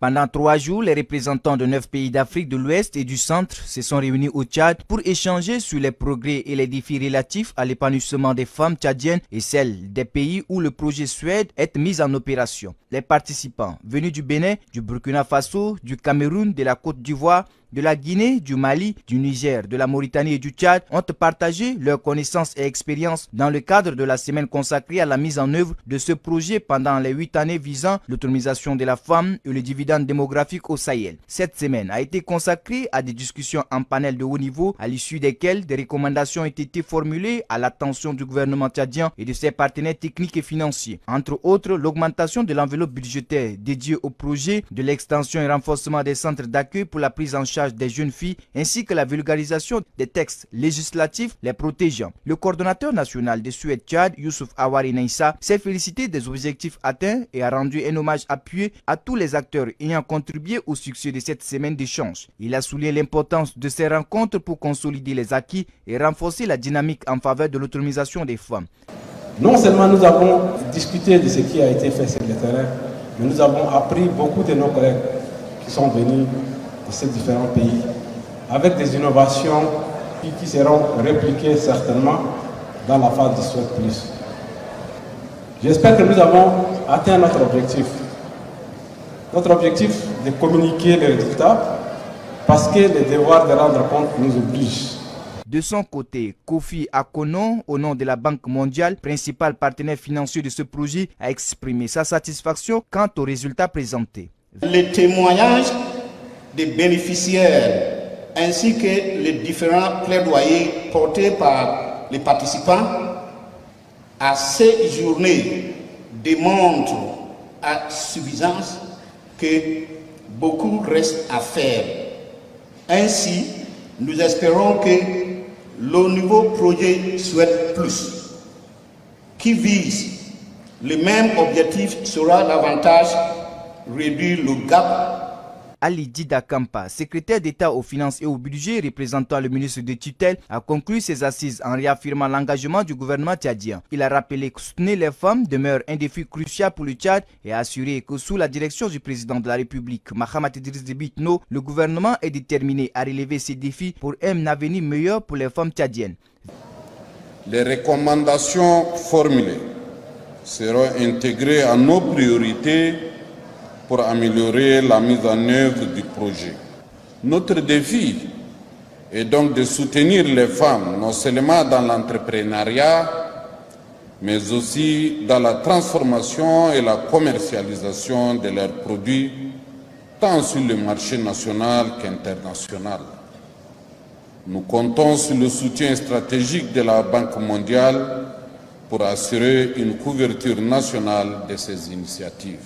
Pendant 3 jours, les représentants de 9 pays d'Afrique de l'Ouest et du Centre se sont réunis au Tchad pour échanger sur les progrès et les défis relatifs à l'épanouissement des femmes tchadiennes et celles des pays où le projet SWEDD est mis en opération. Les participants venus du Bénin, du Burkina Faso, du Cameroun, de la Côte d'Ivoire, de la Guinée, du Mali, du Niger, de la Mauritanie et du Tchad ont partagé leurs connaissances et expériences dans le cadre de la semaine consacrée à la mise en œuvre de ce projet pendant les 8 années visant l'autonomisation de la femme et le dividende démographique au Sahel. Cette semaine a été consacrée à des discussions en panel de haut niveau, à l'issue desquelles des recommandations ont été formulées à l'attention du gouvernement tchadien et de ses partenaires techniques et financiers. Entre autres, l'augmentation de l'enveloppe budgétaire dédiée au projet, de l'extension et renforcement des centres d'accueil pour la prise en charge des jeunes filles, ainsi que la vulgarisation des textes législatifs les protégeant. Le coordonnateur national de SWEDD Tchad, Youssouf Awari Naïssa, s'est félicité des objectifs atteints et a rendu un hommage appuyé à tous les acteurs ayant contribué au succès de cette semaine d'échange. Il a souligné l'importance de ces rencontres pour consolider les acquis et renforcer la dynamique en faveur de l'autonomisation des femmes. Non seulement nous avons discuté de ce qui a été fait sur le terrain, mais nous avons appris beaucoup de nos collègues qui sont venus de ces différents pays, avec des innovations qui seront répliquées certainement dans la phase de SWEDD+. J'espère que nous avons atteint notre objectif. Notre objectif de communiquer les résultats, parce que le devoir de rendre compte nous oblige. De son côté, Kofi Akonon, au nom de la Banque mondiale, principal partenaire financier de ce projet, a exprimé sa satisfaction quant aux résultats présentés. Les témoignages des bénéficiaires ainsi que les différents plaidoyers portés par les participants à ces journées démontrent à suffisance que beaucoup reste à faire. Ainsi, nous espérons que le nouveau projet SWEDD+, qui vise le même objectif, sera davantage réduire le gap. Ali Dida Kampa, secrétaire d'État aux finances et au budget, représentant le ministre de tutelle, a conclu ses assises en réaffirmant l'engagement du gouvernement tchadien. Il a rappelé que soutenir les femmes demeure un défi crucial pour le Tchad et a assuré que sous la direction du président de la République, Mahamat Idriss Déby Itno, le gouvernement est déterminé à relever ces défis pour un avenir meilleur pour les femmes tchadiennes. Les recommandations formulées seront intégrées à nos priorités pour améliorer la mise en œuvre du projet. Notre défi est donc de soutenir les femmes, non seulement dans l'entrepreneuriat, mais aussi dans la transformation et la commercialisation de leurs produits, tant sur le marché national qu'international. Nous comptons sur le soutien stratégique de la Banque mondiale pour assurer une couverture nationale de ces initiatives.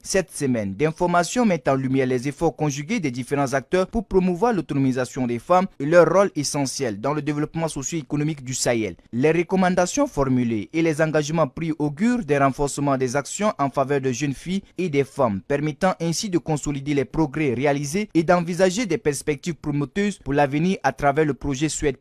Cette semaine d'informations met en lumière les efforts conjugués des différents acteurs pour promouvoir l'autonomisation des femmes et leur rôle essentiel dans le développement socio-économique du Sahel. Les recommandations formulées et les engagements pris augurent des renforcements des actions en faveur des jeunes filles et des femmes, permettant ainsi de consolider les progrès réalisés et d'envisager des perspectives prometteuses pour l'avenir à travers le projet SWEDD+.